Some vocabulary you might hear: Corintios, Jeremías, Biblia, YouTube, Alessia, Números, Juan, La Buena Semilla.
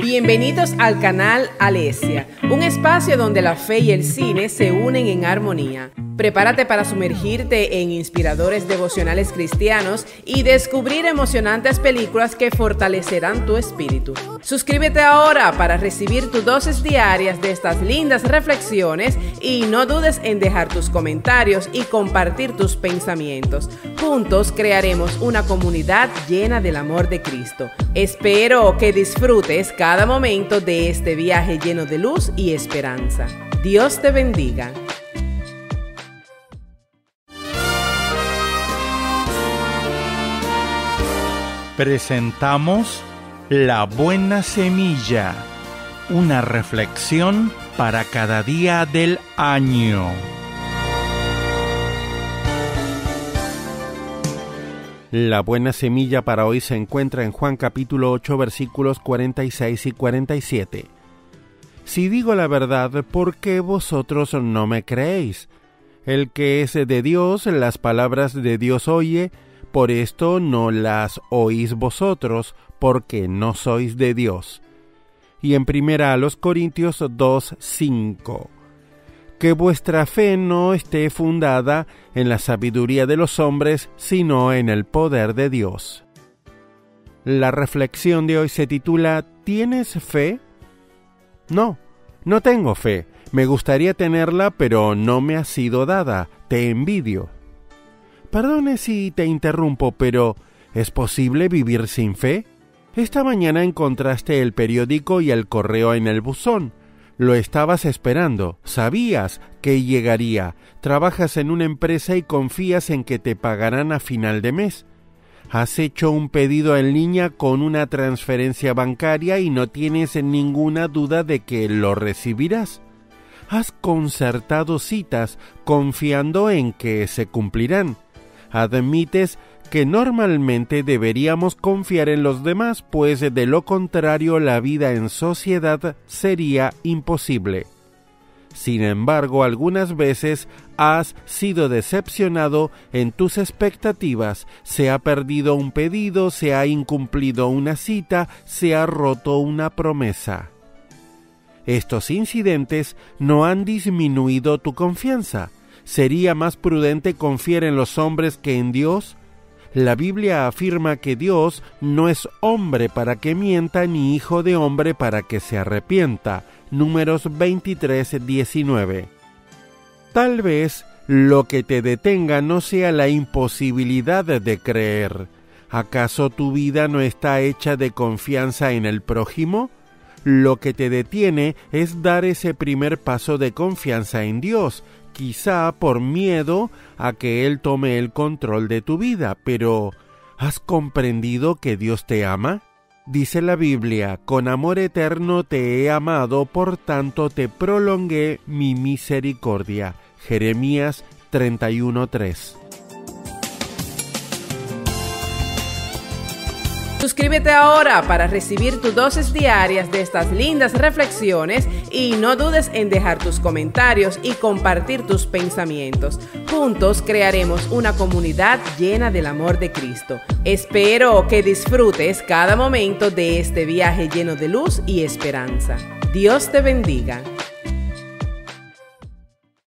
Bienvenidos al canal Alessia, un espacio donde la fe y el cine se unen en armonía. Prepárate para sumergirte en inspiradores devocionales cristianos y descubrir emocionantes películas que fortalecerán tu espíritu. Suscríbete ahora para recibir tus dosis diarias de estas lindas reflexiones y no dudes en dejar tus comentarios y compartir tus pensamientos. Juntos crearemos una comunidad llena del amor de Cristo. Espero que disfrutes cada momento de este viaje lleno de luz y esperanza. Dios te bendiga. Presentamos La Buena Semilla, una reflexión para cada día del año. La Buena Semilla para hoy se encuentra en Juan capítulo 8, versículos 46 y 47. Si digo la verdad, ¿por qué vosotros no me creéis? El que es de Dios, las palabras de Dios oye. Por esto no las oís vosotros, porque no sois de Dios. Y en primera a los Corintios 2:5. Que vuestra fe no esté fundada en la sabiduría de los hombres, sino en el poder de Dios. La reflexión de hoy se titula ¿Tienes fe? No, no tengo fe. Me gustaría tenerla, pero no me ha sido dada. Te envidio. Perdone si te interrumpo, pero ¿es posible vivir sin fe? Esta mañana encontraste el periódico y el correo en el buzón. Lo estabas esperando, sabías que llegaría. Trabajas en una empresa y confías en que te pagarán a final de mes. Has hecho un pedido en línea con una transferencia bancaria y no tienes ninguna duda de que lo recibirás. Has concertado citas confiando en que se cumplirán. Admites que normalmente deberíamos confiar en los demás, pues de lo contrario la vida en sociedad sería imposible. Sin embargo, algunas veces has sido decepcionado en tus expectativas, se ha perdido un pedido, se ha incumplido una cita, se ha roto una promesa. Estos incidentes no han disminuido tu confianza. ¿Sería más prudente confiar en los hombres que en Dios? La Biblia afirma que Dios no es hombre para que mienta, ni hijo de hombre para que se arrepienta. Números 23:19. Tal vez lo que te detenga no sea la imposibilidad de creer. ¿Acaso tu vida no está hecha de confianza en el prójimo? Lo que te detiene es dar ese primer paso de confianza en Dios, quizá por miedo a que Él tome el control de tu vida, pero ¿has comprendido que Dios te ama? Dice la Biblia, con amor eterno te he amado, por tanto te prolongué mi misericordia. Jeremías 31:3. Suscríbete ahora para recibir tus dosis diarias de estas lindas reflexiones y no dudes en dejar tus comentarios y compartir tus pensamientos. Juntos crearemos una comunidad llena del amor de Cristo. Espero que disfrutes cada momento de este viaje lleno de luz y esperanza. Dios te bendiga.